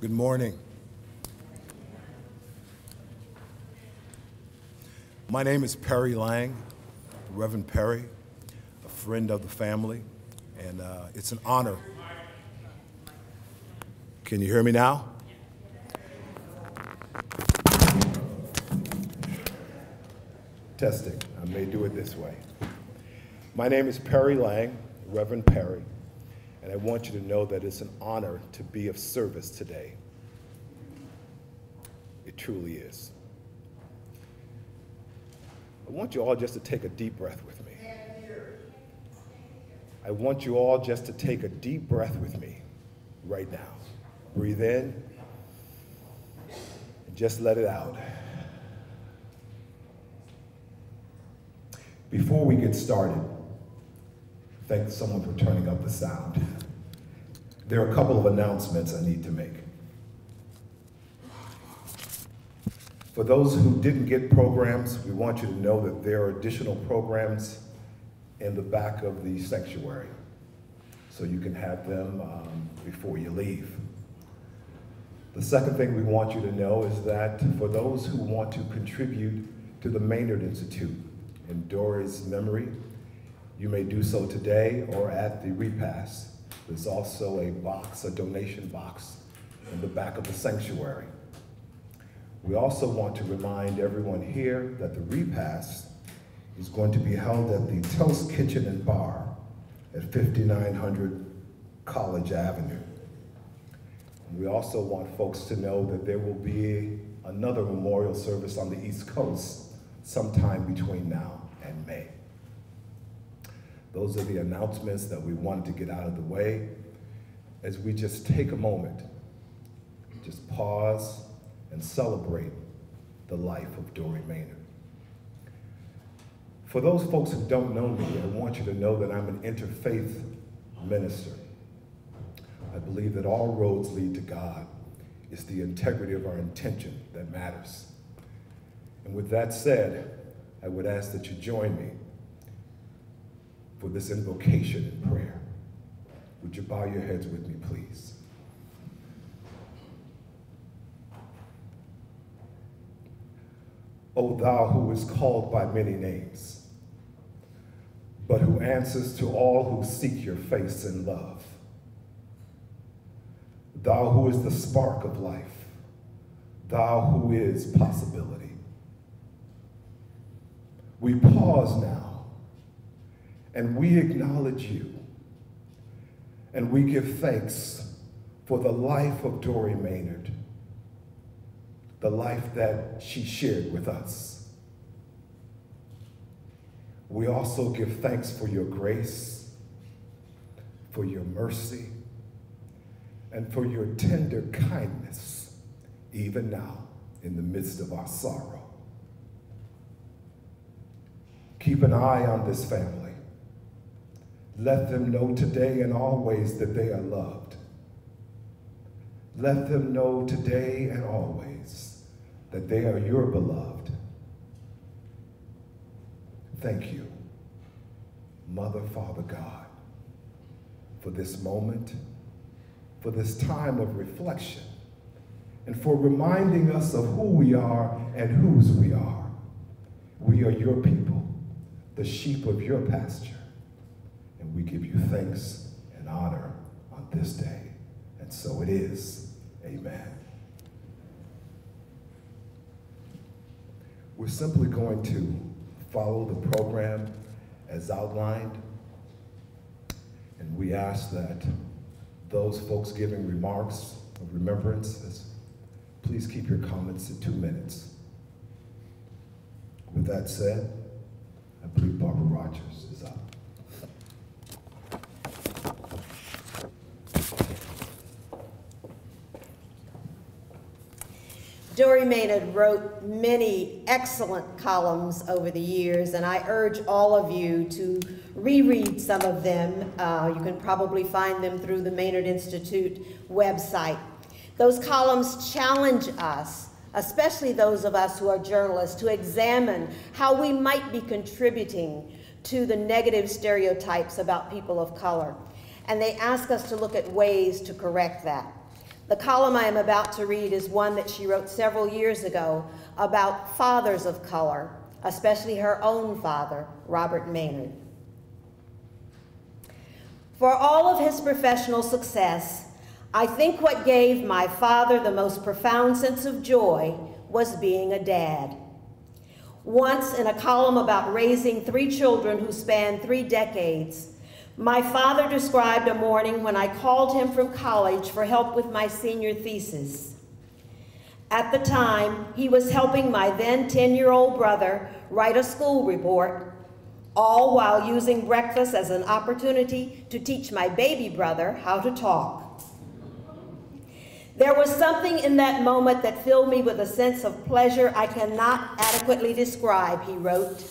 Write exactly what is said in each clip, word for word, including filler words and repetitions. Good morning. My name is Perry Lang, Reverend Perry, a friend of the family, and uh, it's an honor. Can you hear me now? Testing. I may do it this way. My name is Perry Lang, Reverend Perry. And I want you to know that it's an honor to be of service today. It truly is. I want you all just to take a deep breath with me. I want you all just to take a deep breath with me right now. Breathe in and just let it out. Before we get started, thank someone for turning up the sound. There are a couple of announcements I need to make. For those who didn't get programs, we want you to know that there are additional programs in the back of the sanctuary, so you can have them um, before you leave. The second thing we want you to know is that for those who want to contribute to the Maynard Institute in Dori's memory, you may do so today or at the repast. There's also a box, a donation box, in the back of the sanctuary. We also want to remind everyone here that the repast is going to be held at the Toast Kitchen and Bar at fifty-nine hundred College Avenue. And we also want folks to know that there will be another memorial service on the East Coast sometime between now and May. Those are the announcements that we wanted to get out of the way. As we just take a moment, just pause and celebrate the life of Dori Maynard. For those folks who don't know me, I want you to know that I'm an interfaith minister. I believe that all roads lead to God. It's the integrity of our intention that matters. And with that said, I would ask that you join me for this invocation and prayer. Would you bow your heads with me, please? O thou who is called by many names, but who answers to all who seek your face in love. Thou who is the spark of life, thou who is possibility. We pause now, and we acknowledge you, and we give thanks for the life of Dori Maynard, the life that she shared with us. We also give thanks for your grace, for your mercy, and for your tender kindness, even now in the midst of our sorrow. Keep an eye on this family. Let them know today and always that they are loved. Let them know today and always that they are your beloved. Thank you, Mother, Father, God, for this moment, for this time of reflection, and for reminding us of who we are and whose we are. We are your people, the sheep of your pasture. And we give you thanks and honor on this day. And so it is. Amen. We're simply going to follow the program as outlined. And we ask that those folks giving remarks of remembrances, please keep your comments to two minutes. With that said, I believe Barbara Rogers is up. Dori Maynard wrote many excellent columns over the years, and I urge all of you to reread some of them. Uh, you can probably find them through the Maynard Institute website. Those columns challenge us, especially those of us who are journalists, to examine how we might be contributing to the negative stereotypes about people of color. And they ask us to look at ways to correct that. The column I am about to read is one that she wrote several years ago about fathers of color, especially her own father, Robert Maynard. For all of his professional success, I think what gave my father the most profound sense of joy was being a dad. Once, in a column about raising three children who spanned three decades, my father described a morning when I called him from college for help with my senior thesis. At the time, he was helping my then ten-year-old brother write a school report, all while using breakfast as an opportunity to teach my baby brother how to talk. There was something in that moment that filled me with a sense of pleasure I cannot adequately describe, he wrote.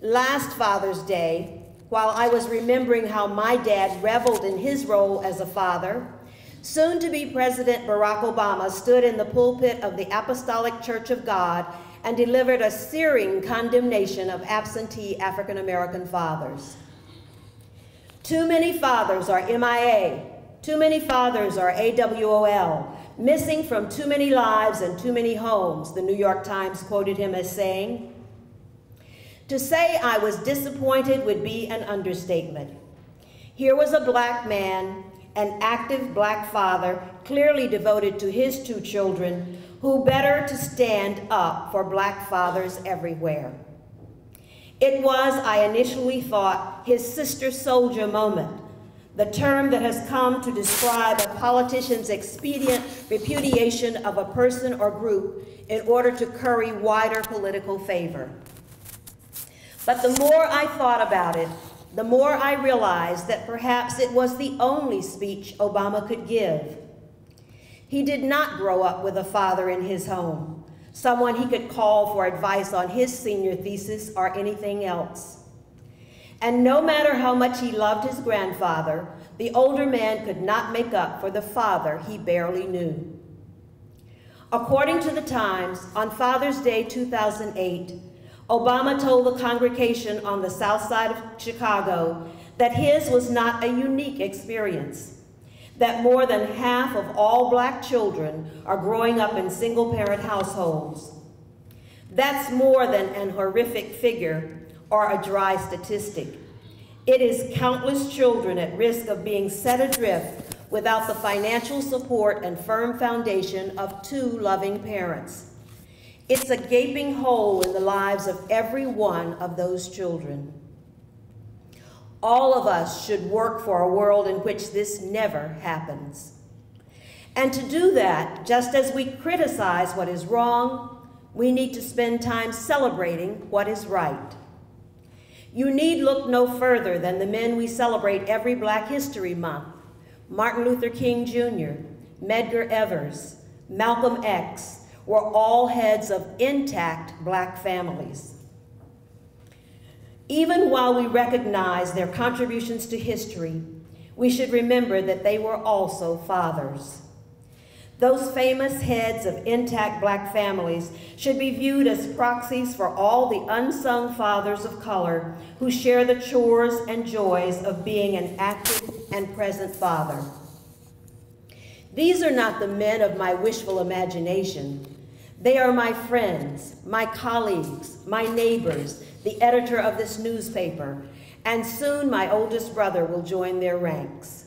Last Father's Day, while I was remembering how my dad reveled in his role as a father, soon-to-be President Barack Obama stood in the pulpit of the Apostolic Church of God and delivered a searing condemnation of absentee African-American fathers. Too many fathers are M I A. Too many fathers are A W O L, missing from too many lives and too many homes, the New York Times quoted him as saying. To say I was disappointed would be an understatement. Here was a black man, an active black father, clearly devoted to his two children, who better to stand up for black fathers everywhere. It was, I initially thought, his sister soldier moment, the term that has come to describe a politician's expedient repudiation of a person or group in order to curry wider political favor. But the more I thought about it, the more I realized that perhaps it was the only speech Obama could give. He did not grow up with a father in his home, someone he could call for advice on his senior thesis or anything else. And no matter how much he loved his grandfather, the older man could not make up for the father he barely knew. According to the Times, on Father's Day two thousand eight, Obama told the congregation on the south side of Chicago that his was not a unique experience, that more than half of all black children are growing up in single-parent households. That's more than an horrific figure or a dry statistic. It is countless children at risk of being set adrift without the financial support and firm foundation of two loving parents. It's a gaping hole in the lives of every one of those children. All of us should work for a world in which this never happens. And to do that, just as we criticize what is wrong, we need to spend time celebrating what is right. You need look no further than the men we celebrate every Black History Month: Martin Luther King, Junior, Medgar Evers, Malcolm X, were all heads of intact black families. Even while we recognize their contributions to history, we should remember that they were also fathers. Those famous heads of intact black families should be viewed as proxies for all the unsung fathers of color who share the chores and joys of being an active and present father. These are not the men of my wishful imagination. They are my friends, my colleagues, my neighbors, the editor of this newspaper, and soon my oldest brother will join their ranks.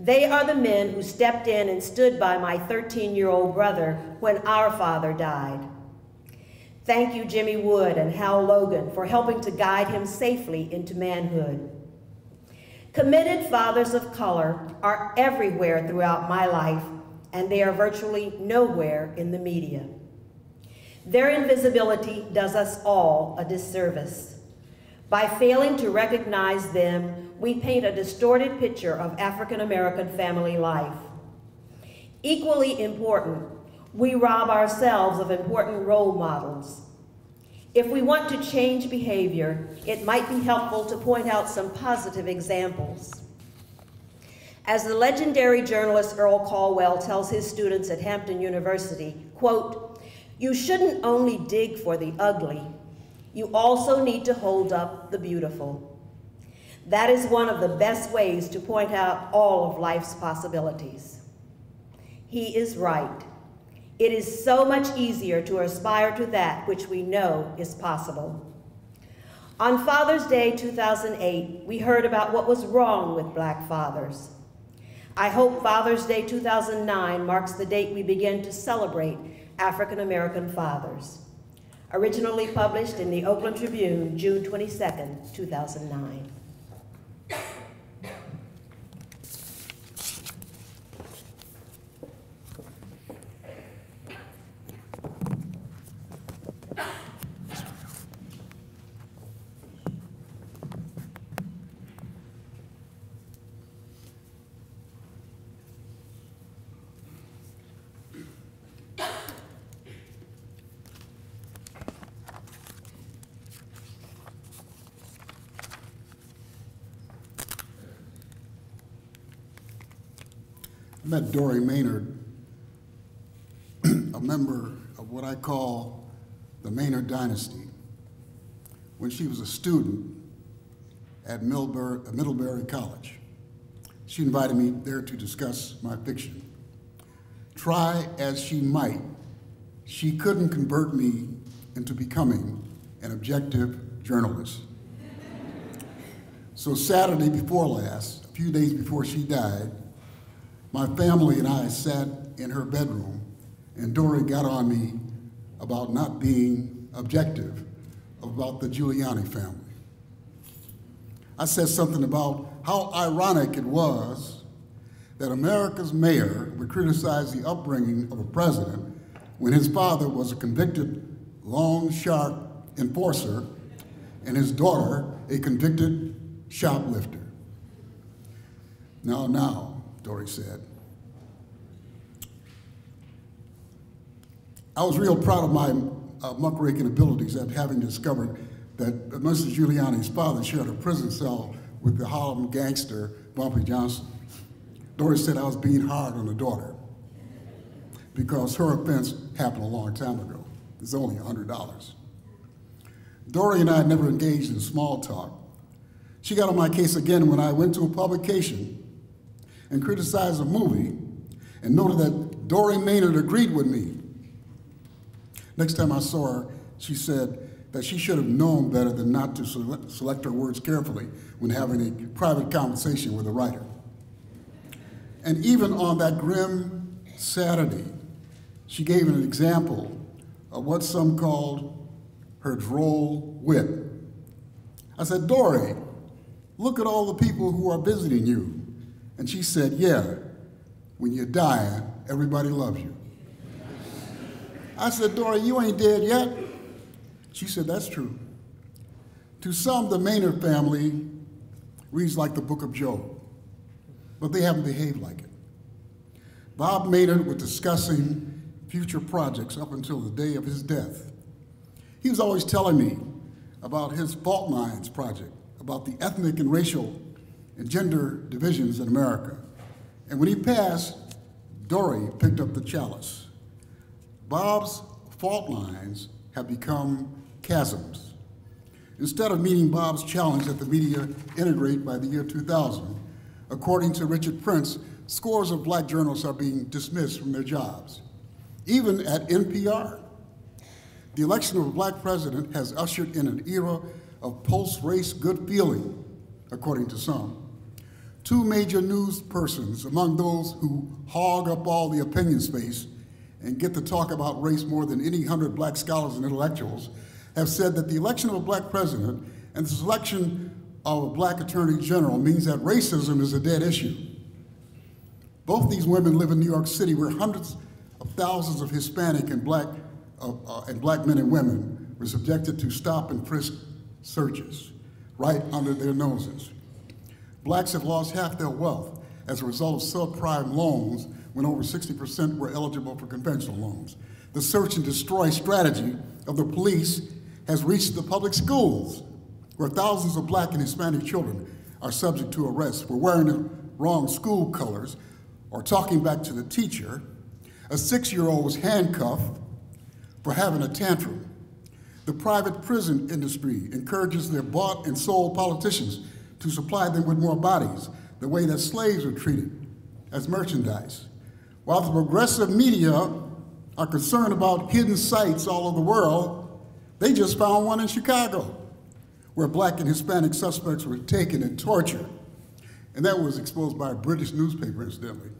They are the men who stepped in and stood by my thirteen-year-old brother when our father died. Thank you, Jimmy Wood and Hal Logan, for helping to guide him safely into manhood. Committed fathers of color are everywhere throughout my life, and they are virtually nowhere in the media. Their invisibility does us all a disservice. By failing to recognize them, we paint a distorted picture of African-American family life. Equally important, we rob ourselves of important role models. If we want to change behavior, it might be helpful to point out some positive examples. As the legendary journalist Earl Caldwell tells his students at Hampton University, quote, "You shouldn't only dig for the ugly, you also need to hold up the beautiful." That is one of the best ways to point out all of life's possibilities. He is right. It is so much easier to aspire to that which we know is possible. On Father's Day two thousand eight, we heard about what was wrong with Black fathers. I hope Father's Day two thousand nine marks the date we begin to celebrate African American fathers. Originally published in the Oakland Tribune, June twenty-second, two thousand nine. I met Dori Maynard, a member of what I call the Maynard dynasty, when she was a student at Middlebury College. She invited me there to discuss my fiction. Try as she might, she couldn't convert me into becoming an objective journalist. So Saturday before last, a few days before she died, my family and I sat in her bedroom, and Dori got on me about not being objective about the Giuliani family. I said something about how ironic it was that America's mayor would criticize the upbringing of a president when his father was a convicted loan shark enforcer and his daughter a convicted shoplifter. Now, now. Dori said. I was real proud of my uh, muckraking abilities after having discovered that Mister Giuliani's father shared a prison cell with the Harlem gangster, Bumpy Johnson. Dori said I was being hard on the daughter because her offense happened a long time ago. It's only one hundred dollars. Dori and I never engaged in small talk. She got on my case again when I went to a publication and criticized a movie and noted that Dori Maynard agreed with me. Next time I saw her, she said that she should have known better than not to select her words carefully when having a private conversation with a writer. And even on that grim Saturday, she gave an example of what some called her droll wit. I said, Dori, look at all the people who are visiting you. And she said, yeah, when you're dying, everybody loves you. I said, Dori, you ain't dead yet. She said, that's true. To some, the Maynard family reads like the book of Job, but they haven't behaved like it. Bob Maynard was discussing future projects up until the day of his death. He was always telling me about his fault lines project, about the ethnic and racial and gender divisions in America. And when he passed, Dori picked up the chalice. Bob's fault lines have become chasms. Instead of meeting Bob's challenge that the media integrate by the year two thousand, according to Richard Prince, scores of black journalists are being dismissed from their jobs, even at N P R. The election of a black president has ushered in an era of post-race good feeling, according to some. Two major news persons among those who hog up all the opinion space and get to talk about race more than any hundred black scholars and intellectuals have said that the election of a black president and the selection of a black attorney general means that racism is a dead issue. Both these women live in New York City where hundreds of thousands of Hispanic and black, uh, uh, and black men and women were subjected to stop and frisk searches right under their noses. Blacks have lost half their wealth as a result of subprime loans when over sixty percent were eligible for conventional loans. The search and destroy strategy of the police has reached the public schools where thousands of black and Hispanic children are subject to arrest for wearing the wrong school colors or talking back to the teacher. A six-year-old was handcuffed for having a tantrum. The private prison industry encourages their bought and sold politicians to supply them with more bodies, the way that slaves were treated as merchandise. While the progressive media are concerned about hidden sites all over the world, they just found one in Chicago, where black and Hispanic suspects were taken and tortured. And that was exposed by a British newspaper, incidentally.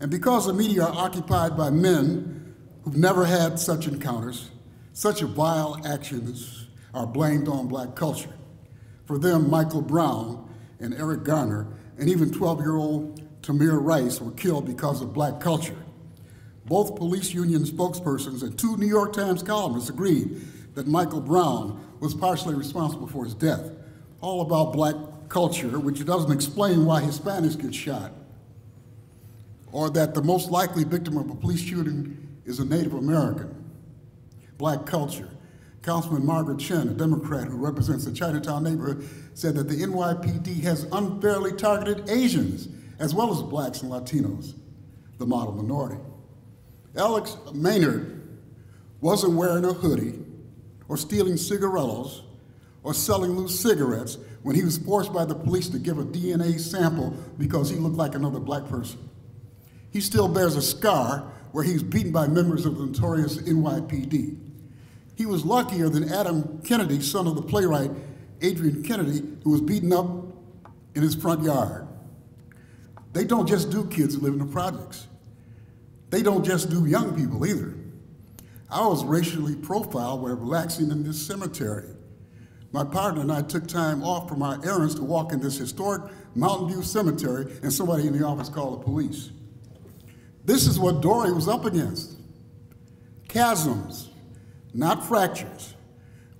And because the media are occupied by men who've never had such encounters, such vile actions are blamed on black culture. For them, Michael Brown and Eric Garner, and even twelve-year-old Tamir Rice were killed because of black culture. Both police union spokespersons and two New York Times columnists agreed that Michael Brown was partially responsible for his death. All about black culture, which doesn't explain why Hispanics get shot, or that the most likely victim of a police shooting is a Native American. Black culture. Councilman Margaret Chen, a Democrat who represents the Chinatown neighborhood, said that the N Y P D has unfairly targeted Asians, as well as blacks and Latinos, the model minority. Alex Maynard wasn't wearing a hoodie or stealing cigarillos, or selling loose cigarettes when he was forced by the police to give a D N A sample because he looked like another black person. He still bears a scar where he was beaten by members of the notorious N Y P D. He was luckier than Adam Kennedy, son of the playwright Adrian Kennedy, who was beaten up in his front yard. They don't just do kids who live in the projects. They don't just do young people either. I was racially profiled while relaxing in this cemetery. My partner and I took time off from our errands to walk in this historic Mountain View cemetery, and somebody in the office called the police. This is what Dori was up against. Chasms, not fractures.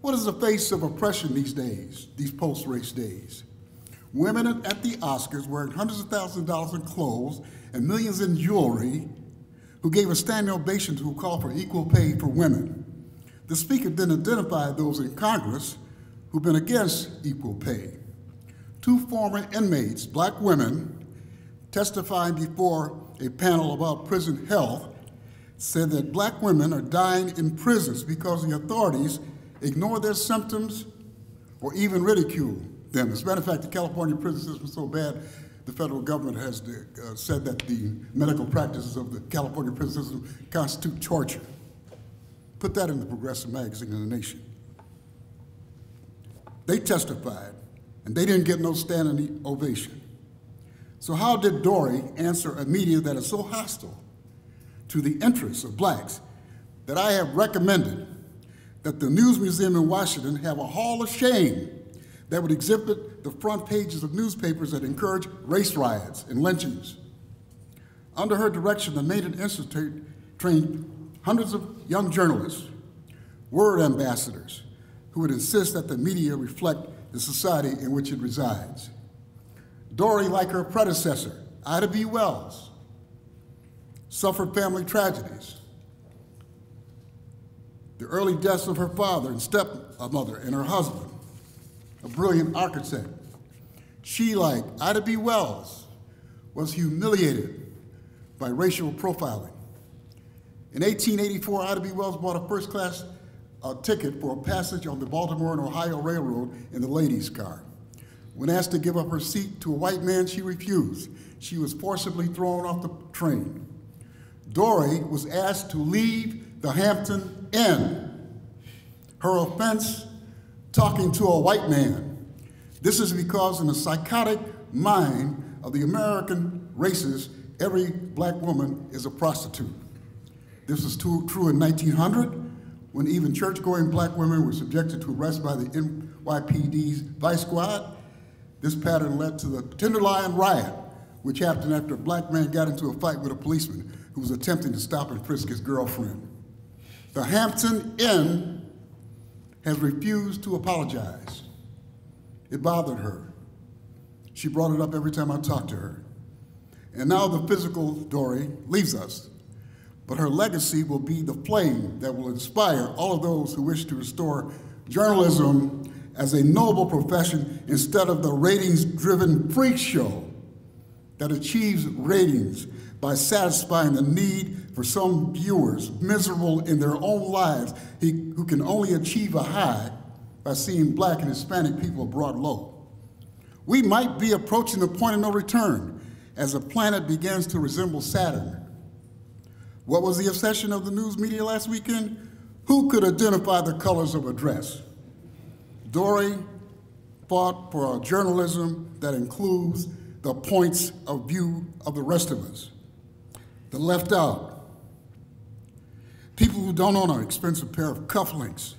What is the face of oppression these days, these post-race days? Women at the Oscars wearing hundreds of thousands of dollars in clothes and millions in jewelry, who gave a standing ovation to a call for equal pay for women. The speaker then identified those in Congress who've been against equal pay. Two former inmates, black women, testifying before a panel about prison health, said that black women are dying in prisons because the authorities ignore their symptoms or even ridicule them. As a matter of fact, the California prison system is so bad the federal government has uh, said that the medical practices of the California prison system constitute torture. Put that in the Progressive magazine of the nation. They testified, and they didn't get no standing ovation. So how did Dori answer a media that is so hostile to the interests of blacks that I have recommended that the News Museum in Washington have a hall of shame that would exhibit the front pages of newspapers that encourage race riots and lynchings? Under her direction, the Maynard Institute trained hundreds of young journalists, word ambassadors, who would insist that the media reflect the society in which it resides. Dori, like her predecessor, Ida B. Wells, suffered family tragedies. The early deaths of her father and stepmother and her husband, a brilliant architect. She, like Ida B. Wells, was humiliated by racial profiling. In eighteen eighty-four, Ida B. Wells bought a first-class uh, ticket for a passage on the Baltimore and Ohio Railroad in the ladies' car. When asked to give up her seat to a white man, she refused. She was forcibly thrown off the train. Dori was asked to leave the Hampton Inn. Her offense? Talking to a white man. This is because in the psychotic mind of the American races, every black woman is a prostitute. This was too, true in nineteen hundred, when even church-going black women were subjected to arrest by the N Y P D's vice squad. This pattern led to the Tenderloin riot, which happened after a black man got into a fight with a policeman who was attempting to stop and frisk his girlfriend. The Hampton Inn has refused to apologize. It bothered her. She brought it up every time I talked to her. And now the physical Dori leaves us, but her legacy will be the flame that will inspire all of those who wish to restore journalism as a noble profession instead of the ratings-driven freak show that achieves ratings by satisfying the need for some viewers miserable in their own lives who can only achieve a high by seeing black and Hispanic people brought low. we might be approaching the point of no return as the planet begins to resemble Saturn. What was the obsession of the news media last weekend? Who could identify the colors of a dress? Dori fought for a journalism that includes the points of view of the rest of us, the left out, people who don't own an expensive pair of cufflinks.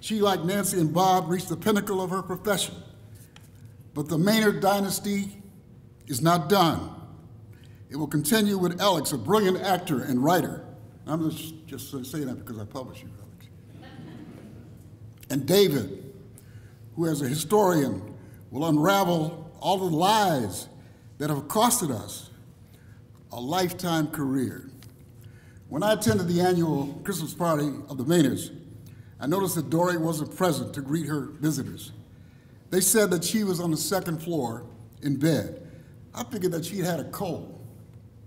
She, like Nancy and Bob, reached the pinnacle of her profession. But the Maynard dynasty is not done. It will continue with Alex, a brilliant actor and writer. I'm just, just saying that because I publish you, Alex. And David, who as a historian will unravel all the lies that have costed us a lifetime career. When I attended the annual Christmas party of the Maynards, I noticed that Dori wasn't present to greet her visitors. They said that she was on the second floor in bed. I figured that she'd had a cold,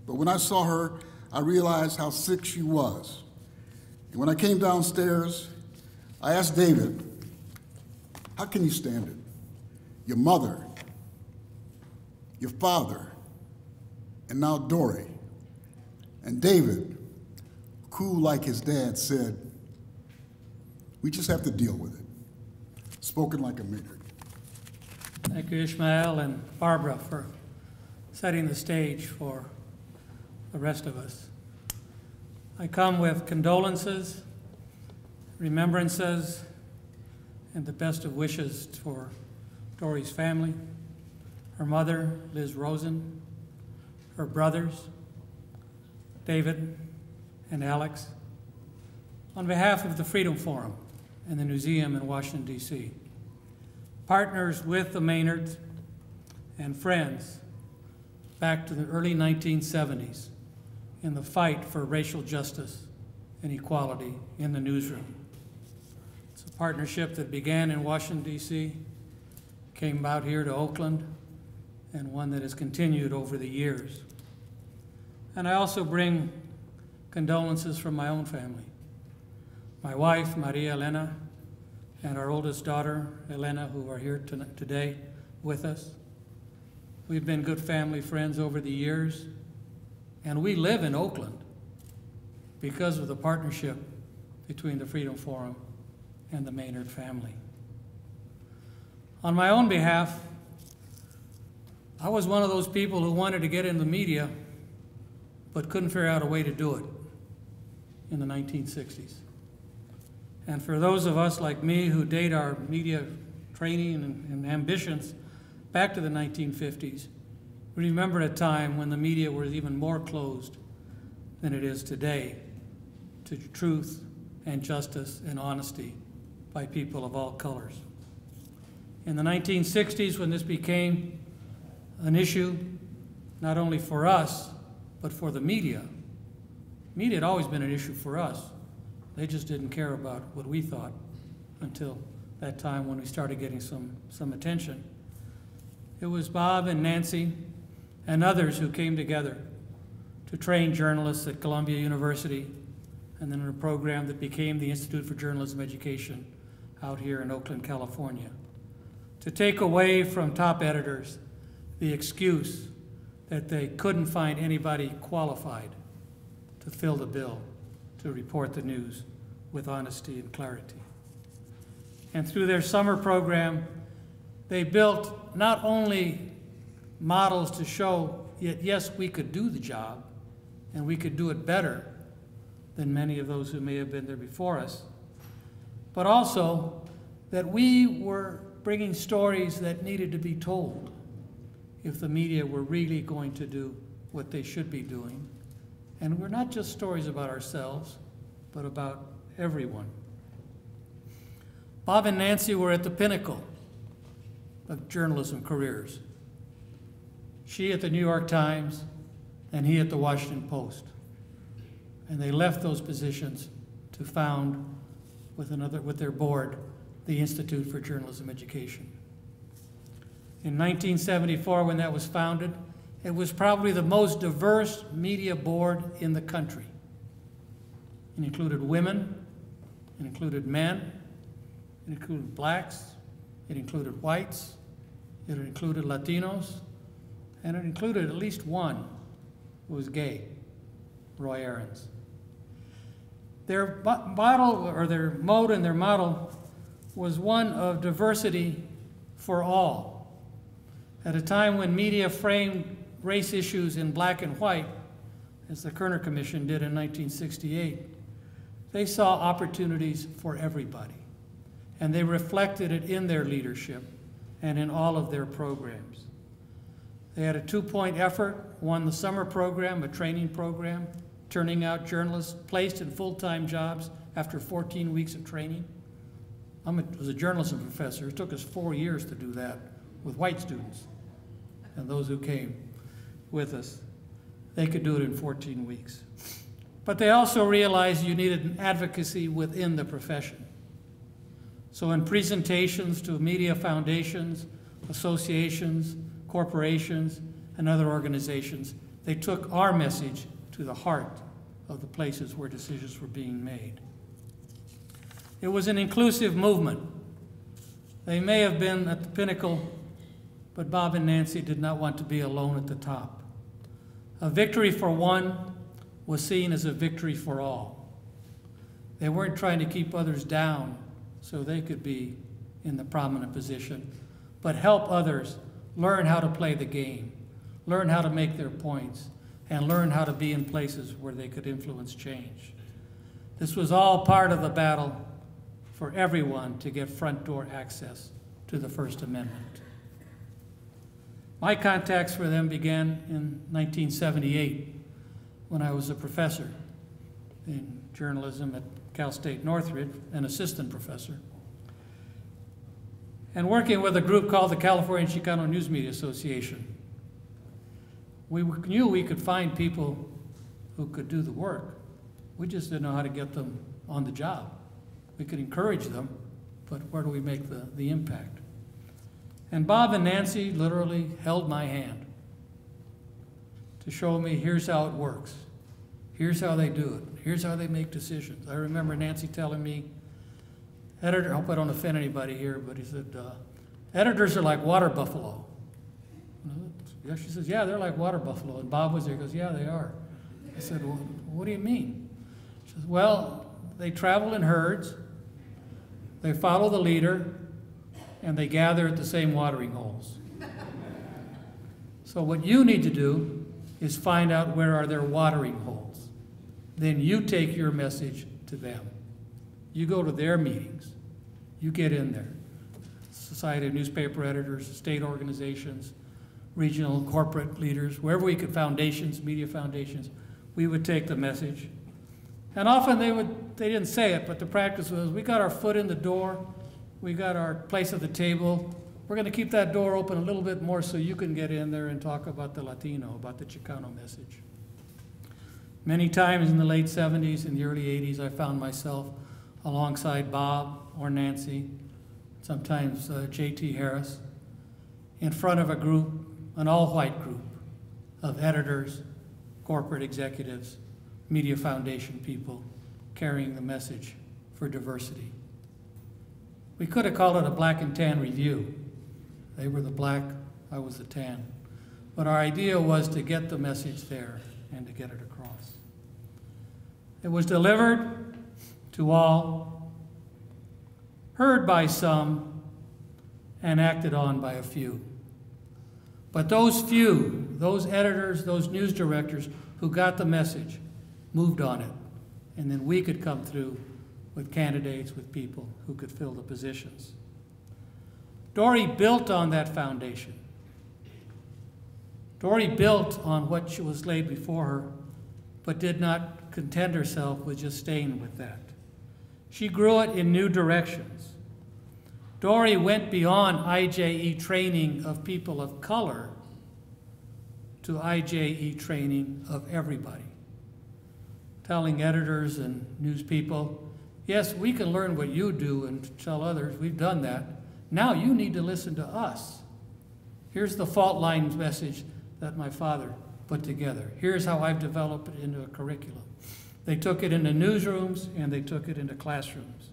but when I saw her, I realized how sick she was. And when I came downstairs, I asked David, how can you stand it? Your mother, your father, and now Dori. And David, cool like his dad, said, we just have to deal with it. Spoken like a Maynard. Thank you, Ishmael and Barbara, for setting the stage for the rest of us. I come with condolences, remembrances, and the best of wishes for Dori's family, her mother, Liz Rosen, her brothers, David and Alex, on behalf of the Freedom Forum and the museum in Washington, D C, partners with the Maynards and friends back to the early nineteen seventies in the fight for racial justice and equality in the newsroom. It's a partnership that began in Washington, D C, came out here to Oakland, and one that has continued over the years. And I also bring condolences from my own family. My wife, Maria Elena, and our oldest daughter, Elena, who are here today with us. We've been good family friends over the years, and we live in Oakland because of the partnership between the Freedom Forum and the Maynard family. On my own behalf, I was one of those people who wanted to get into the media but couldn't figure out a way to do it in the nineteen sixties. And for those of us like me who date our media training and, and ambitions back to the nineteen fifties, we remember a time when the media was even more closed than it is today to truth and justice and honesty by people of all colors. In the nineteen sixties, when this became an issue, not only for us, but for the media, media had always been an issue for us. They just didn't care about what we thought until that time when we started getting some, some attention. It was Bob and Nancy and others who came together to train journalists at Columbia University and then in a program that became the Institute for Journalism Education out here in Oakland, California, to take away from top editors the excuse that they couldn't find anybody qualified to fill the bill, to report the news with honesty and clarity. And through their summer program, they built not only models to show that, yes, we could do the job, and we could do it better than many of those who may have been there before us, but also that we were bringing stories that needed to be told if the media were really going to do what they should be doing. And we're not just stories about ourselves, but about everyone. Bob and Nancy were at the pinnacle of journalism careers. She at the New York Times and he at the Washington Post. And they left those positions to found with, another, with their board, the Institute for Journalism Education. In nineteen seventy-four, when that was founded, it was probably the most diverse media board in the country. It included women, it included men, it included blacks, it included whites, It included Latinos, and it included at least one who was gay, Roy Ahrens. Their bottle, or their mode and their model was one of diversity for all. At a time when media framed race issues in black and white, as the Kerner Commission did in nineteen sixty-eight, they saw opportunities for everybody, and they reflected it in their leadership and in all of their programs. They had a two-point effort, one the summer program, a training program, turning out journalists placed in full-time jobs after fourteen weeks of training. I was a journalism professor. It took us four years to do that with white students and those who came with us. They could do it in fourteen weeks. But they also realized you needed an advocacy within the profession. So in presentations to media foundations, associations, corporations, and other organizations, they took our message to the heart of the places where decisions were being made. It was an inclusive movement. They may have been at the pinnacle, but Bob and Nancy did not want to be alone at the top. A victory for one was seen as a victory for all. They weren't trying to keep others down so they could be in the prominent position, but help others learn how to play the game, learn how to make their points, and learn how to be in places where they could influence change. This was all part of the battle for everyone to get front door access to the First Amendment. My contacts for them began in nineteen seventy-eight when I was a professor in journalism at Cal State Northridge, an assistant professor, and working with a group called the California Chicano News Media Association. We knew we could find people who could do the work. We just didn't know how to get them on the job. We could encourage them, but where do we make the, the impact? And Bob and Nancy literally held my hand to show me, here's how it works. Here's how they do it. Here's how they make decisions. I remember Nancy telling me, editor, I hope I don't offend anybody here, but he said, uh, editors are like water buffalo. Yeah, she says, yeah, they're like water buffalo. And Bob was there, he goes, yeah, they are. I said, well, what do you mean? She says, well, they travel in herds, they follow the leader, and they gather at the same watering holes. So what you need to do is find out where are their watering holes. Then you take your message to them. You go to their meetings. You get in there. Society of Newspaper Editors, state organizations, regional corporate leaders, wherever we could, foundations, media foundations, we would take the message. And often they would, they didn't say it, but the practice was, we got our foot in the door, we got our place at the table, we're gonna keep that door open a little bit more so you can get in there and talk about the Latino, about the Chicano message. Many times in the late seventies and the early eighties, I found myself alongside Bob or Nancy, sometimes uh, J T Harris, in front of a group, an all-white group of editors, corporate executives, media foundation people carrying the message for diversity. We could have called it a black and tan review. They were the black, I was the tan. But our idea was to get the message there and to get it across. It was delivered to all, heard by some, and acted on by a few. But those few, those editors, those news directors who got the message, moved on it. And then we could come through with candidates, with people who could fill the positions. Dori built on that foundation. Dori built on what was laid before her, but did not content herself with just staying with that. She grew it in new directions. Dori went beyond I J E training of people of color to I J E training of everybody, telling editors and news people, yes, we can learn what you do and tell others, we've done that. Now you need to listen to us. Here's the fault line message that my father put together. Here's how I've developed it into a curriculum. They took it into newsrooms and they took it into classrooms.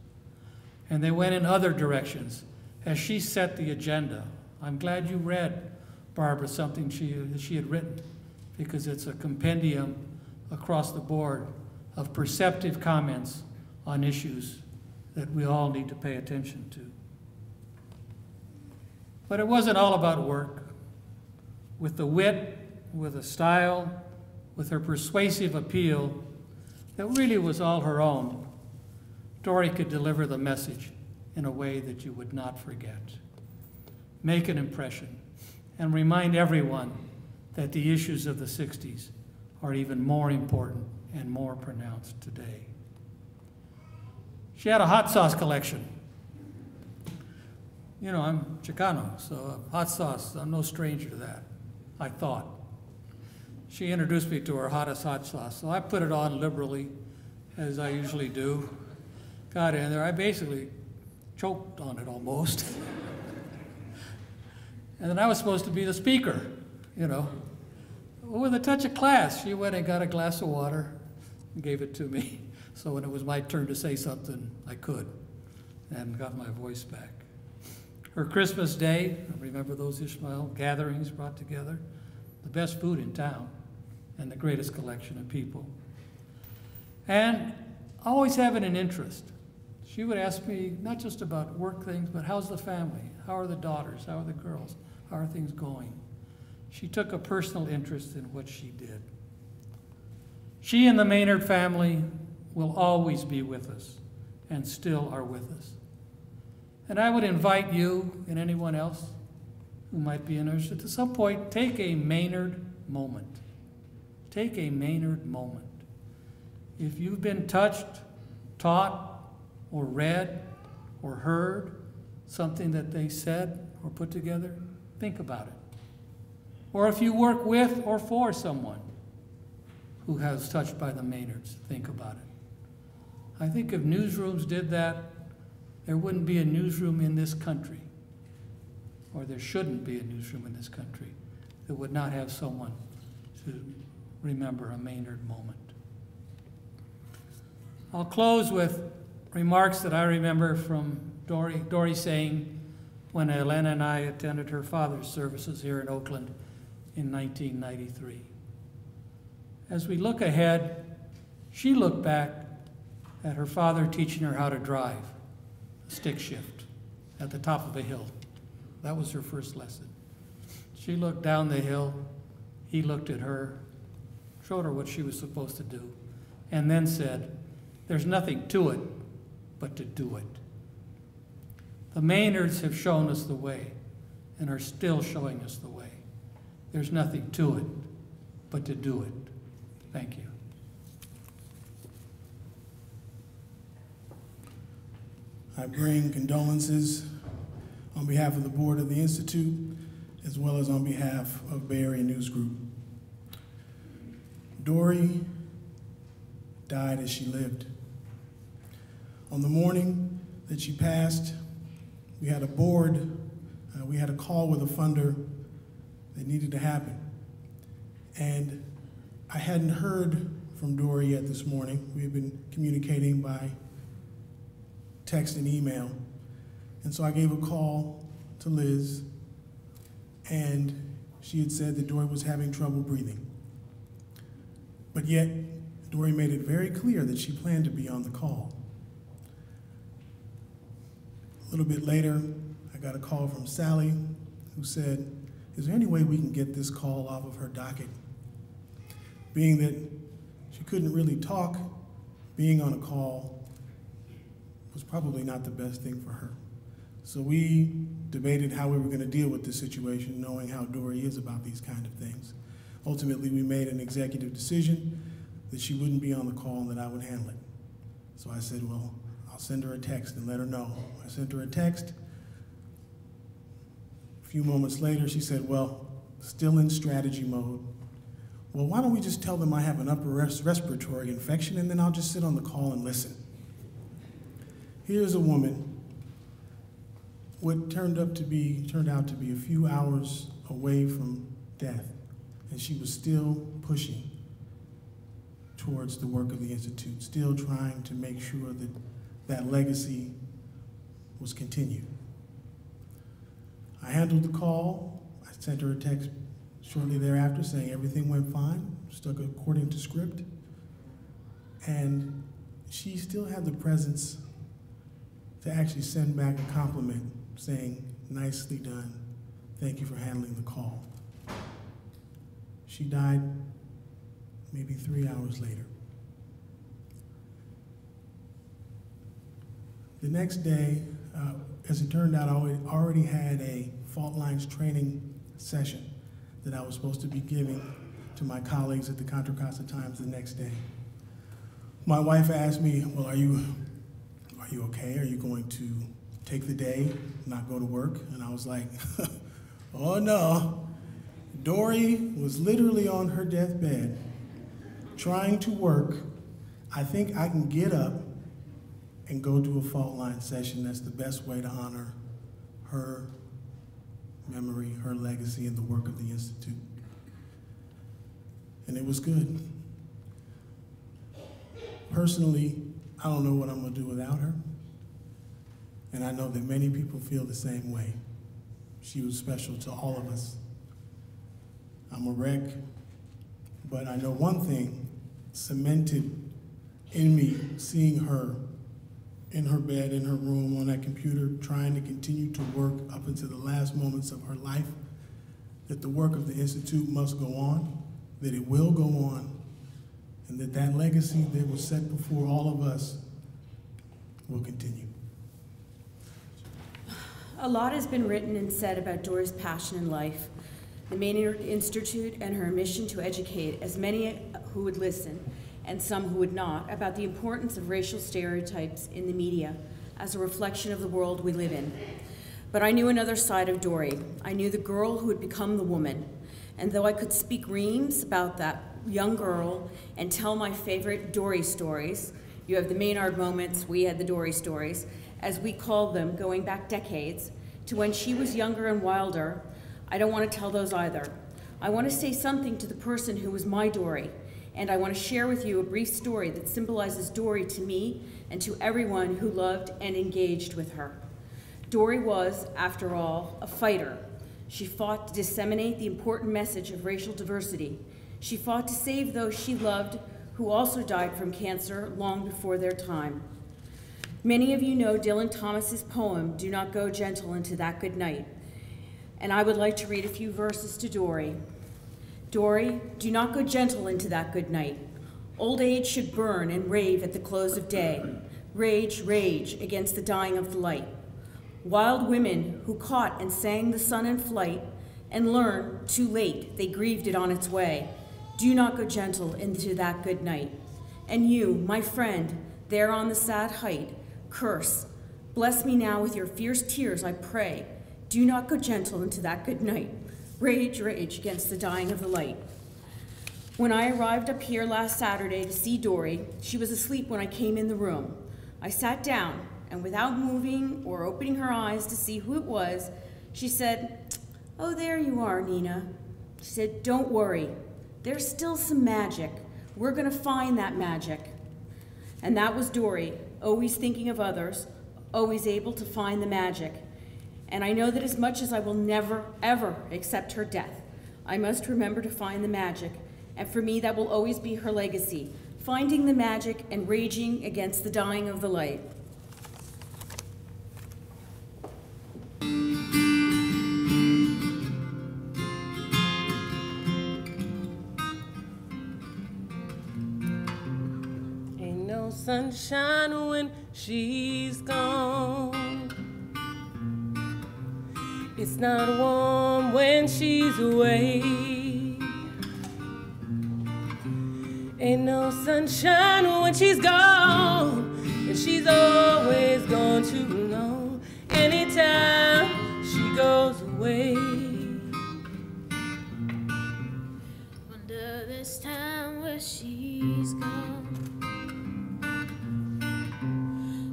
And they went in other directions as she set the agenda I'm glad you read, Barbara, something she, she had written, because it's a compendium across the board of perceptive comments on issues that we all need to pay attention to. But it wasn't all about work. With the wit, with a style, with her persuasive appeal that really was all her own, Dori could deliver the message in a way that you would not forget. Make an impression and remind everyone that the issues of the sixties are even more important and more pronounced today. She had a hot sauce collection. You know, I'm Chicano, so hot sauce, I'm no stranger to that, I thought. She introduced me to her hottest hot sauce, so I put it on liberally, as I usually do. Got in there, I basically choked on it almost. And then I was supposed to be the speaker, you know. With a touch of class, she went and got a glass of water and gave it to me. So when it was my turn to say something, I could, and got my voice back. Her Christmas Day, remember those Ishmael gatherings brought together? The best food in town and the greatest collection of people. And always having an interest. She would ask me not just about work things, but how's the family? How are the daughters? How are the girls? How are things going? She took a personal interest in what she did. She and the Maynard family will always be with us and still are with us. And I would invite you and anyone else who might be interested, at some point, take a Maynard moment. Take a Maynard moment. If you've been touched, taught, or read, or heard something that they said or put together, think about it. Or if you work with or for someone who has touched by the Maynards, think about it. I think if newsrooms did that, there wouldn't be a newsroom in this country, or there shouldn't be a newsroom in this country that would not have someone to remember a Maynard moment. I'll close with remarks that I remember from Dori, Dori saying when Elena and I attended her father's services here in Oakland in nineteen ninety-three. As we look ahead, she looked back at her father teaching her how to drive, stick shift at the top of a hill. That was her first lesson. She looked down the hill, he looked at her, showed her what she was supposed to do, and then said, there's nothing to it but to do it. The Maynards have shown us the way and are still showing us the way. There's nothing to it but to do it. Thank you. I bring condolences on behalf of the board of the Institute, as well as on behalf of Bay Area News Group. Dori died as she lived. On the morning that she passed, we had a board, uh, we had a call with a funder that needed to happen. And I hadn't heard from Dori yet this morning. We had been communicating by text and email. And so I gave a call to Liz, and she had said that Dori was having trouble breathing. But yet, Dori made it very clear that she planned to be on the call. A little bit later, I got a call from Sally, who said, is there any way we can get this call off of her docket? Being that she couldn't really talk, being on a call was probably not the best thing for her. So we debated how we were going to deal with this situation, knowing how Dori is about these kind of things. Ultimately, we made an executive decision that she wouldn't be on the call and that I would handle it. So I said, well, I'll send her a text and let her know. I sent her a text. A few moments later, she said, well, still in strategy mode. Well, why don't we just tell them I have an upper res- respiratory infection, and then I'll just sit on the call and listen. Here's a woman, what turned up to be, turned out to be a few hours away from death, and she was still pushing towards the work of the Institute, still trying to make sure that that legacy was continued. I handled the call. I sent her a text shortly thereafter saying everything went fine, stuck according to script. And she still had the presence to actually send back a compliment saying, "Nicely done. Thank you for handling the call." She died maybe three hours later. The next day, uh, as it turned out, I already had a fault lines training session that I was supposed to be giving to my colleagues at the Contra Costa Times the next day. My wife asked me, "Well, are you, are you okay? Are you going to take the day, not go to work?" And I was like, "Oh no." Dori was literally on her deathbed, trying to work. I think I can get up and go do a fault line session. That's the best way to honor her memory, her legacy, and the work of the Institute. And it was good. Personally, I don't know what I'm gonna do without her. And I know that many people feel the same way. She was special to all of us. I'm a wreck, but I know one thing cemented in me, seeing her in her bed, in her room, on that computer, trying to continue to work up until the last moments of her life, that the work of the Institute must go on, that it will go on, and that that legacy that was set before all of us will continue. A lot has been written and said about Dori's passion in life, the Maynard Institute, and her mission to educate as many who would listen, and some who would not, about the importance of racial stereotypes in the media as a reflection of the world we live in. But I knew another side of Dori. I knew the girl who had become the woman. And though I could speak reams about that young girl and tell my favorite Dori stories, you have the Maynard moments, we had the Dori stories, as we called them, going back decades, to when she was younger and wilder, I don't want to tell those either. I want to say something to the person who was my Dori, and I want to share with you a brief story that symbolizes Dori to me and to everyone who loved and engaged with her. Dori was, after all, a fighter. She fought to disseminate the important message of racial diversity. She fought to save those she loved who also died from cancer long before their time. Many of you know Dylan Thomas's poem, "Do Not Go Gentle Into That Good Night," and I would like to read a few verses to Dori. "Dori, do not go gentle into that good night. Old age should burn and rave at the close of day. Rage, rage against the dying of the light. Wild women who caught and sang the sun in flight and learned, too late, they grieved it on its way. Do not go gentle into that good night. And you, my friend, there on the sad height, curse. Bless me now with your fierce tears, I pray. Do not go gentle into that good night. Rage, rage against the dying of the light." When I arrived up here last Saturday to see Dori, she was asleep when I came in the room. I sat down, and without moving or opening her eyes to see who it was, she said, "Oh, there you are, Nina." She said, "Don't worry. There's still some magic. We're gonna find that magic." And that was Dori, always thinking of others, always able to find the magic. And I know that as much as I will never, ever accept her death, I must remember to find the magic. And for me, that will always be her legacy, finding the magic and raging against the dying of the light. Ain't no sunshine when she's gone. It's not warm when she's away. Ain't no sunshine when she's gone, and she's always gone too long. Anytime she goes away. Wonder this time where she's gone.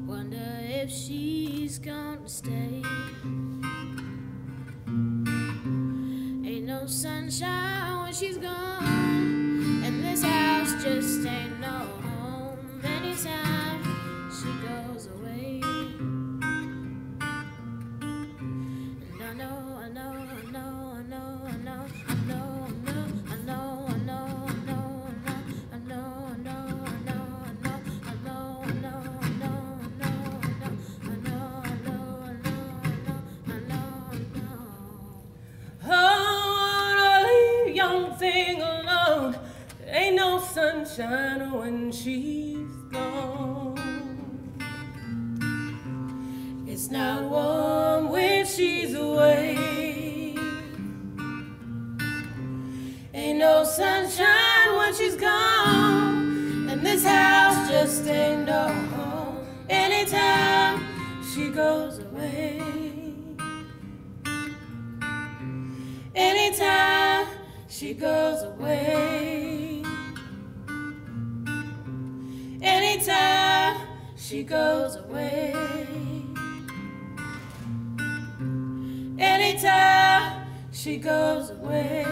Wonder if she's gonna stay. No sunshine when she's gone, and this house just ain't no home. Anytime she goes away, and I know sunshine when she's gone. It's not warm when she's away. Ain't no sunshine when she's gone. And this house just ain't no home anytime she goes away. Anytime she goes away. Anytime she goes away. Anytime she goes away.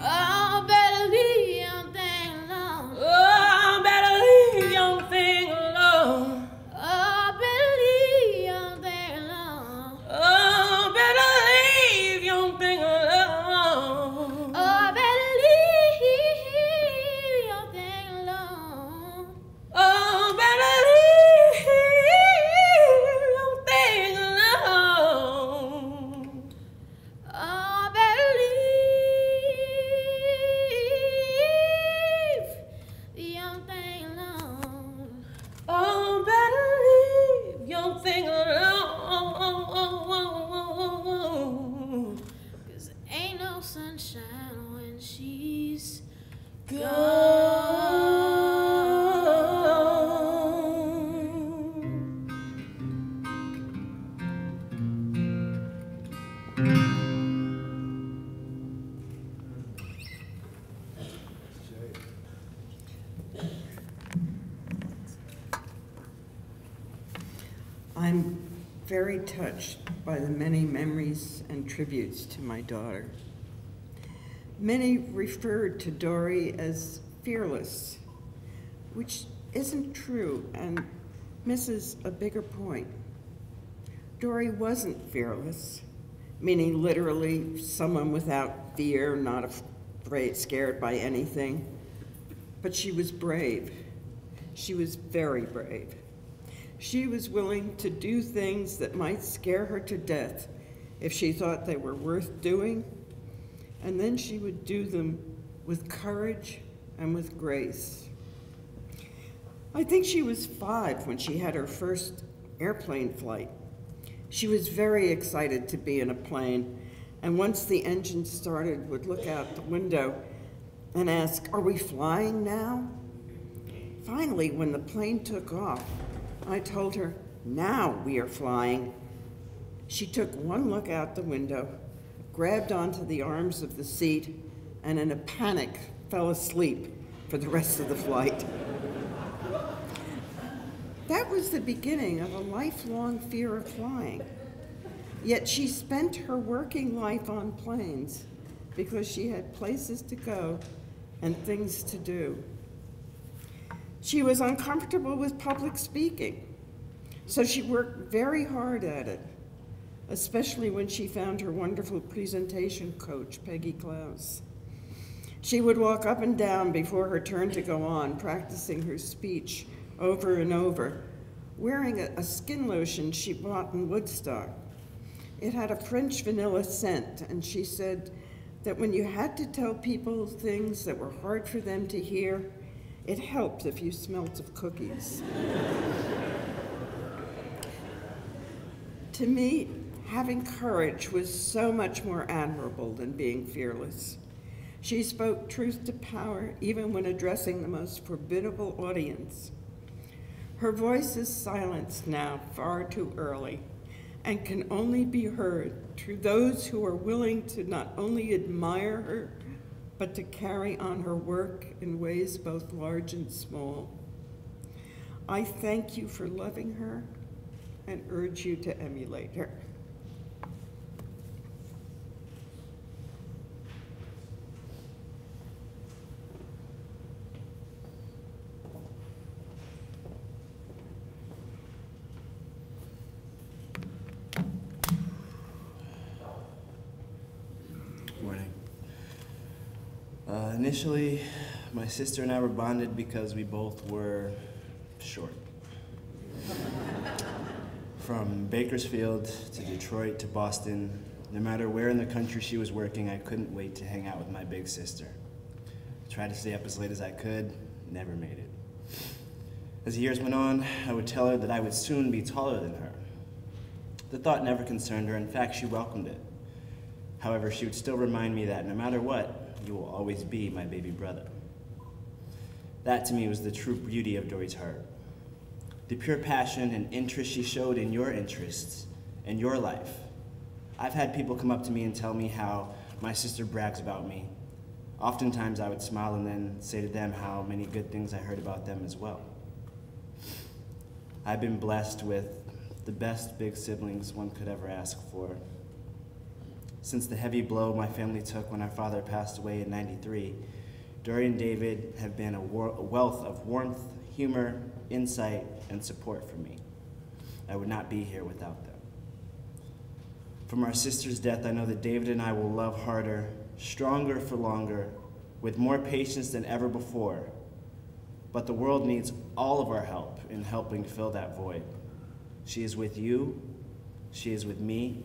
Oh, better leave your thing alone. Oh, better leave your thing alone. Very touched by the many memories and tributes to my daughter. Many referred to Dori as fearless, which isn't true and misses a bigger point. Dori wasn't fearless, meaning literally someone without fear, not afraid, scared by anything, but she was brave. She was very brave. She was willing to do things that might scare her to death if she thought they were worth doing, and then she would do them with courage and with grace. I think she was five when she had her first airplane flight. She was very excited to be in a plane, and once the engine started, would look out the window and ask, "Are we flying now?" Finally, when the plane took off, I told her, "Now we are flying." She took one look out the window, grabbed onto the arms of the seat, and in a panic fell asleep for the rest of the flight. That was the beginning of a lifelong fear of flying. Yet she spent her working life on planes because she had places to go and things to do. She was uncomfortable with public speaking, so she worked very hard at it, especially when she found her wonderful presentation coach, Peggy Klaus. She would walk up and down before her turn to go on, practicing her speech over and over, wearing a skin lotion she bought in Woodstock. It had a French vanilla scent, and she said that when you had to tell people things that were hard for them to hear, it helped if you smelt of cookies. To me, having courage was so much more admirable than being fearless. She spoke truth to power even when addressing the most formidable audience. Her voice is silenced now far too early and can only be heard through those who are willing to not only admire her, but to carry on her work in ways both large and small. I thank you for loving her and urge you to emulate her. Initially, my sister and I were bonded because we both were short. From Bakersfield to Detroit to Boston, No matter where in the country she was working, I couldn't wait to hang out with my big sister. I tried to stay up as late as I could, never made it. As the years went on, I would tell her that I would soon be taller than her. The thought never concerned her. In fact, she welcomed it. However, she would still remind me that no matter what, you will always be my baby brother. That to me was the true beauty of Dori's heart. The pure passion and interest she showed in your interests and your life. I've had people come up to me and tell me how my sister brags about me. Oftentimes I would smile and then say to them how many good things I heard about them as well. I've been blessed with the best big siblings one could ever ask for. Since the heavy blow my family took when our father passed away in ninety-three, Dori and David have been a, war a wealth of warmth, humor, insight, and support for me. I would not be here without them. From our sister's death, I know that David and I will love harder, stronger for longer, with more patience than ever before. But the world needs all of our help in helping to fill that void. She is with you, she is with me,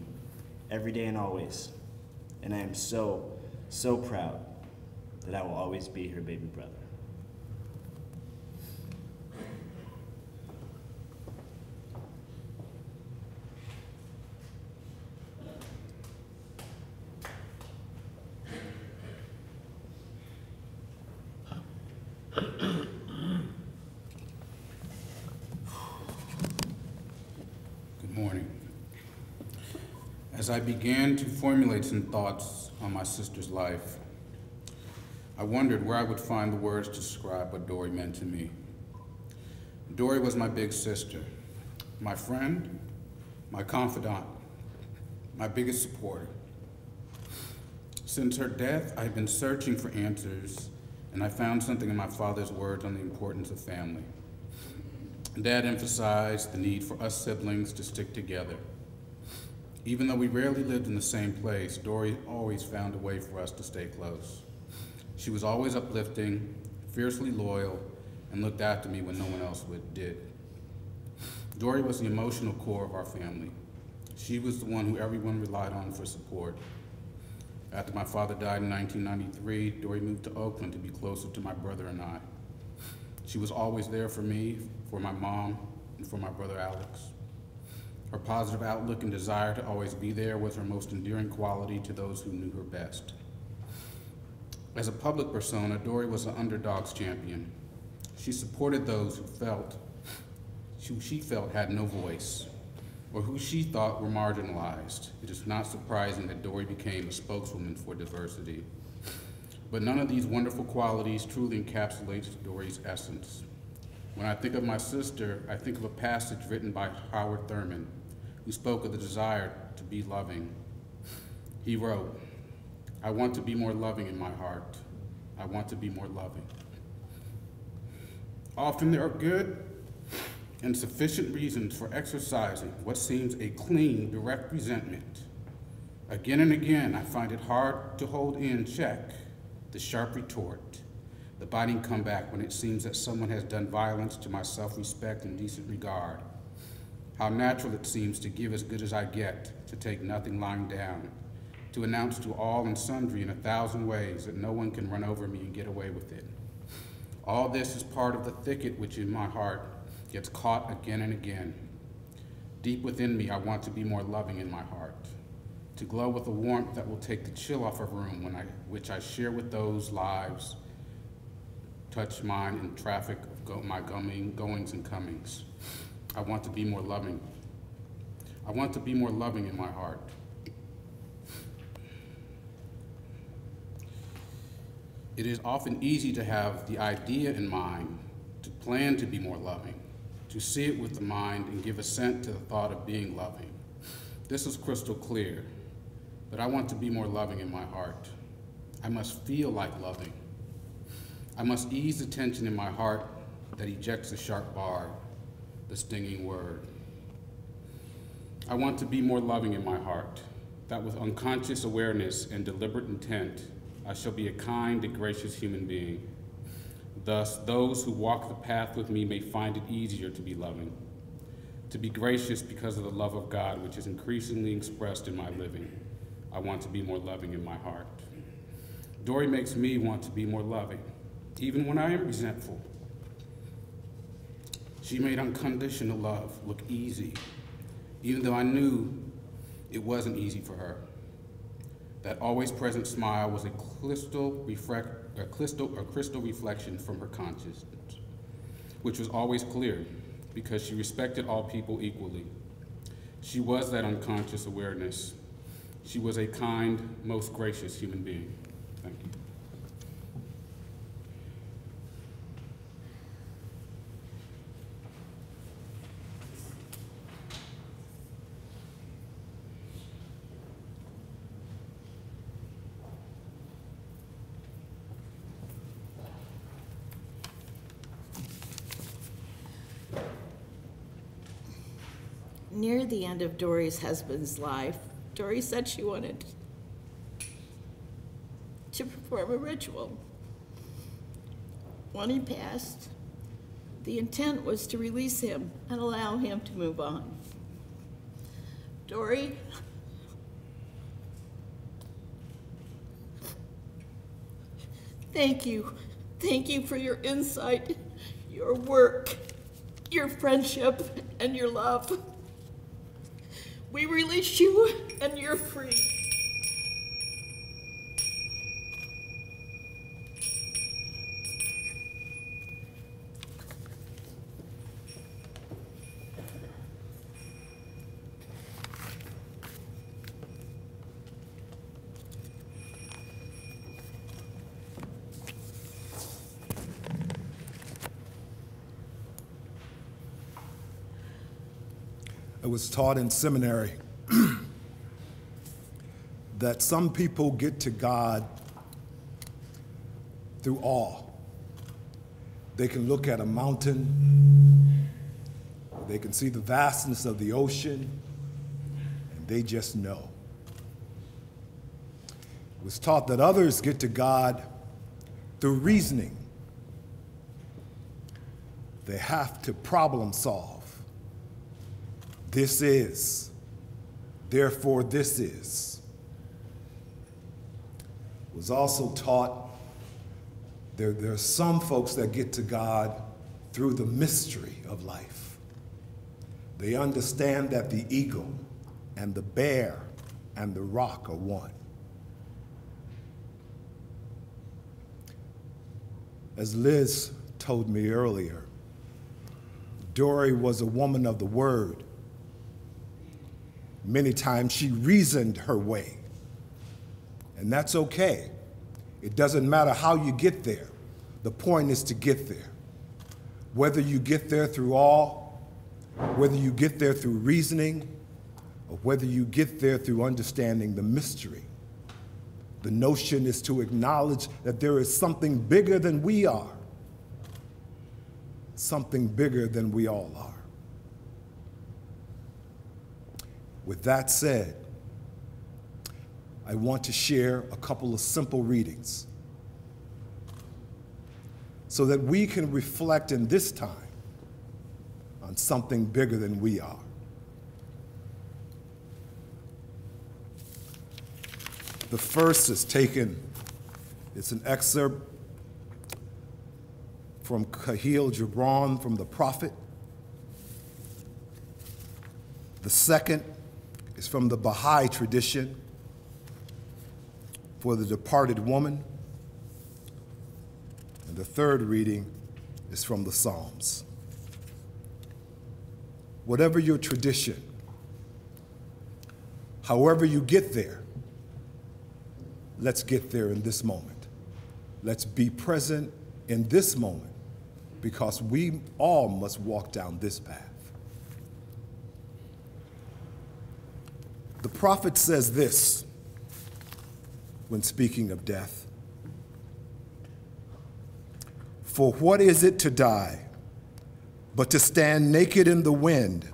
every day and always. And I am so, so proud that I will always be her baby brother. As I began to formulate some thoughts on my sister's life, I wondered where I would find the words to describe what Dori meant to me. Dori was my big sister, my friend, my confidant, my biggest supporter. Since her death, I've been searching for answers, and I found something in my father's words on the importance of family. Dad emphasized the need for us siblings to stick together. Even though we rarely lived in the same place, Dori always found a way for us to stay close. She was always uplifting, fiercely loyal, and looked after me when no one else would did. Dori was the emotional core of our family. She was the one who everyone relied on for support. After my father died in nineteen ninety-three, Dori moved to Oakland to be closer to my brother and I. She was always there for me, for my mom, and for my brother Alex. Her positive outlook and desire to always be there was her most endearing quality to those who knew her best. As a public persona, Dori was an underdog's champion. She supported those who felt, who she felt had no voice, or who she thought were marginalized. It is not surprising that Dori became a spokeswoman for diversity. But none of these wonderful qualities truly encapsulates Dori's essence. When I think of my sister, I think of a passage written by Howard Thurman, who spoke of the desire to be loving. He wrote, "I want to be more loving in my heart. I want to be more loving." Often there are good and sufficient reasons for exercising what seems a clean, direct resentment. Again and again, I find it hard to hold in check the sharp retort, the biting comeback when it seems that someone has done violence to my self-respect and decent regard. How natural it seems to give as good as I get, to take nothing lying down, to announce to all and sundry in a thousand ways that no one can run over me and get away with it. All this is part of the thicket which in my heart gets caught again and again. Deep within me, I want to be more loving in my heart, to glow with a warmth that will take the chill off a room when I, which I share with those lives, touch mine in traffic of go my going, goings and comings. I want to be more loving. I want to be more loving in my heart. It is often easy to have the idea in mind, to plan to be more loving, to see it with the mind and give assent to the thought of being loving. This is crystal clear, but I want to be more loving in my heart. I must feel like loving. I must ease the tension in my heart that ejects the sharp bar, the stinging word. I want to be more loving in my heart, that with unconscious awareness and deliberate intent, I shall be a kind and gracious human being. Thus, those who walk the path with me may find it easier to be loving, to be gracious because of the love of God, which is increasingly expressed in my living, I want to be more loving in my heart. Dori makes me want to be more loving, even when I am resentful. She made unconditional love look easy, even though I knew it wasn't easy for her. That always present smile was a crystal, reflect, a crystal, a crystal reflection from her conscience, which was always clear because she respected all people equally. She was that unconscious awareness. She was a kind, most gracious human being. Thank you. Near the end of Dori's husband's life, Dori said she wanted to perform a ritual. When he passed, the intent was to release him and allow him to move on. Dori thank you. Thank you for your insight, your work, your friendship, and your love. We release you, and you're free. Was taught in seminary that some people get to God through awe. They can look at a mountain, they can see the vastness of the ocean, and they just know. It was taught that others get to God through reasoning. They have to problem solve. This is, therefore this is. Was also taught there, there are some folks that get to God through the mystery of life. They understand that the eagle and the bear and the rock are one. As Liz told me earlier, Dori was a woman of the word. Many times she reasoned her way, and that's okay. It doesn't matter how you get there. The point is to get there. Whether you get there through awe, whether you get there through reasoning, or whether you get there through understanding the mystery. The notion is to acknowledge that there is something bigger than we are, something bigger than we all are. With that said, I want to share a couple of simple readings so that we can reflect in this time on something bigger than we are. The first is taken, it's an excerpt from Kahil Gibran from The Prophet. The second is from the Baha'i tradition for the departed woman. And the third reading is from the Psalms. Whatever your tradition, however you get there, let's get there in this moment. Let's be present in this moment because we all must walk down this path. The prophet says this when speaking of death. For what is it to die, but to stand naked in the wind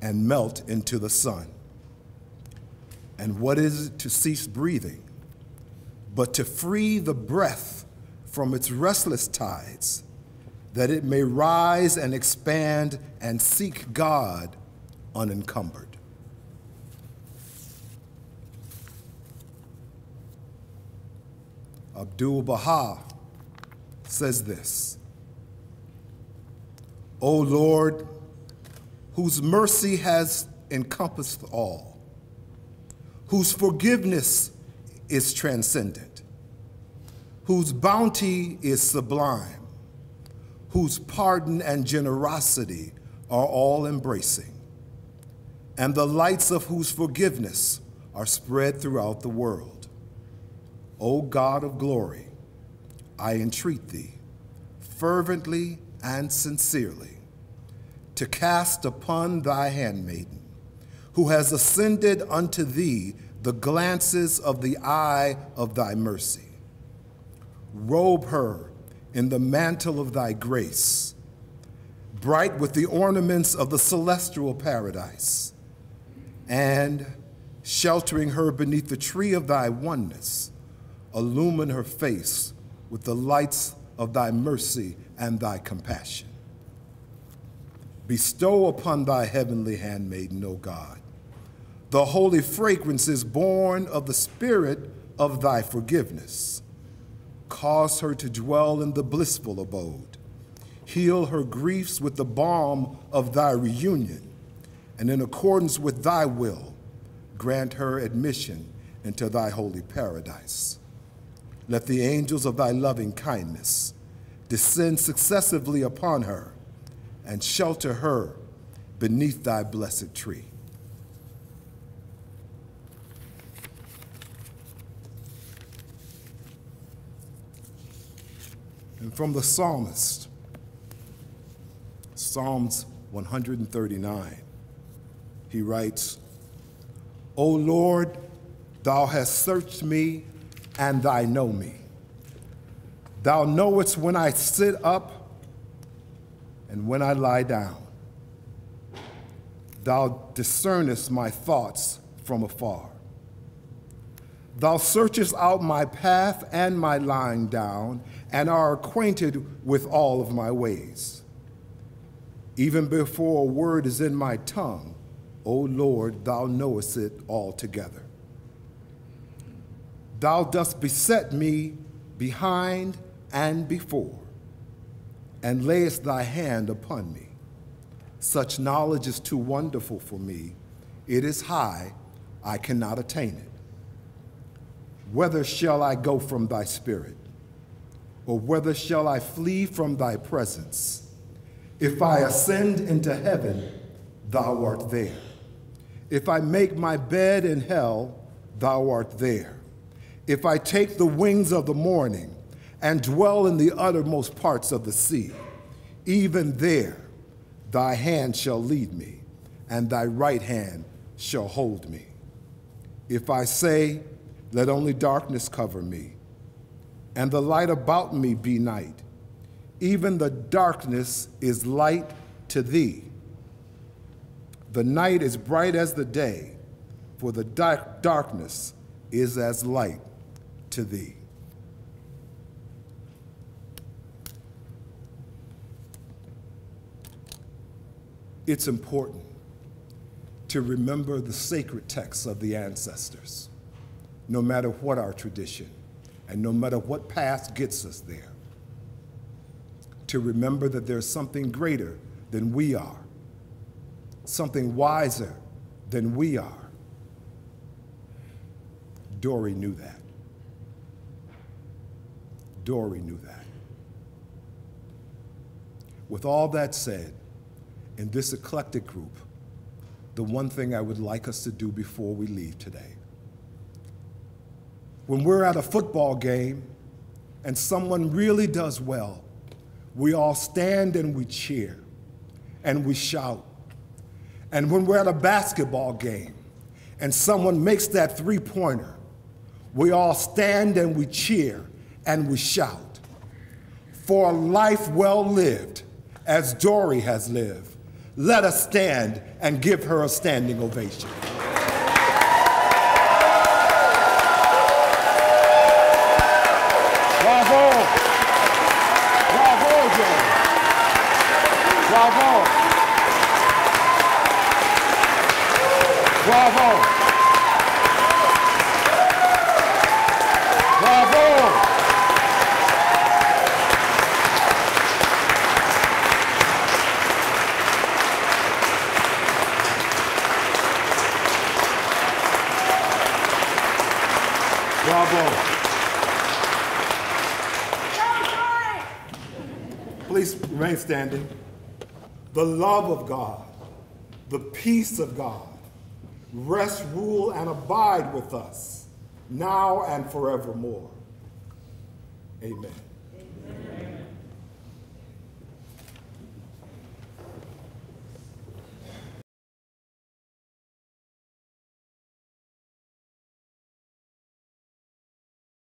and melt into the sun? And what is it to cease breathing, but to free the breath from its restless tides, that it may rise and expand and seek God unencumbered? Abdul-Baha says this, O Lord, whose mercy has encompassed all, whose forgiveness is transcendent, whose bounty is sublime, whose pardon and generosity are all-embracing, and the lights of whose forgiveness are spread throughout the world. O God of glory, I entreat thee fervently and sincerely to cast upon thy handmaiden, who has ascended unto thee, the glances of the eye of thy mercy. Robe her in the mantle of thy grace, bright with the ornaments of the celestial paradise, and sheltering her beneath the tree of thy oneness, illumine her face with the lights of thy mercy and thy compassion. Bestow upon thy heavenly handmaiden, O God, the holy fragrances born of the spirit of thy forgiveness. Cause her to dwell in the blissful abode. Heal her griefs with the balm of thy reunion, and in accordance with thy will, grant her admission into thy holy paradise. Let the angels of thy loving kindness descend successively upon her, and shelter her beneath thy blessed tree. And from the psalmist, Psalms one thirty-nine, he writes, O Lord, thou hast searched me, and thou know me. Thou knowest when I sit up, and when I lie down, thou discernest my thoughts from afar. Thou searchest out my path and my lying down, and are acquainted with all of my ways. Even before a word is in my tongue, O Lord, thou knowest it altogether. Thou dost beset me behind and before, and layest thy hand upon me. Such knowledge is too wonderful for me. It is high, I cannot attain it. Whither shall I go from thy spirit? Or whither shall I flee from thy presence? If I ascend into heaven, thou art there. If I make my bed in hell, thou art there. If I take the wings of the morning, and dwell in the uttermost parts of the sea. Even there, thy hand shall lead me, and thy right hand shall hold me. If I say, let only darkness cover me, and the light about me be night, even the darkness is light to thee. The night is bright as the day, for the dark darkness is as light to thee. It's important to remember the sacred texts of the ancestors, no matter what our tradition, and no matter what path gets us there. To remember that there's something greater than we are, something wiser than we are. Dori knew that. Dori knew that. With all that said, in this eclectic group, the one thing I would like us to do before we leave today. When we're at a football game and someone really does well, we all stand and we cheer and we shout. And when we're at a basketball game and someone makes that three-pointer, we all stand and we cheer and we shout. For a life well lived, as Dori has lived, let us stand and give her a standing ovation. Bravo! Bravo, Dori! Bravo! Bravo! Bravo! Please remain standing. The love of God, the peace of God, rest, rule, and abide with us now and forevermore. Amen.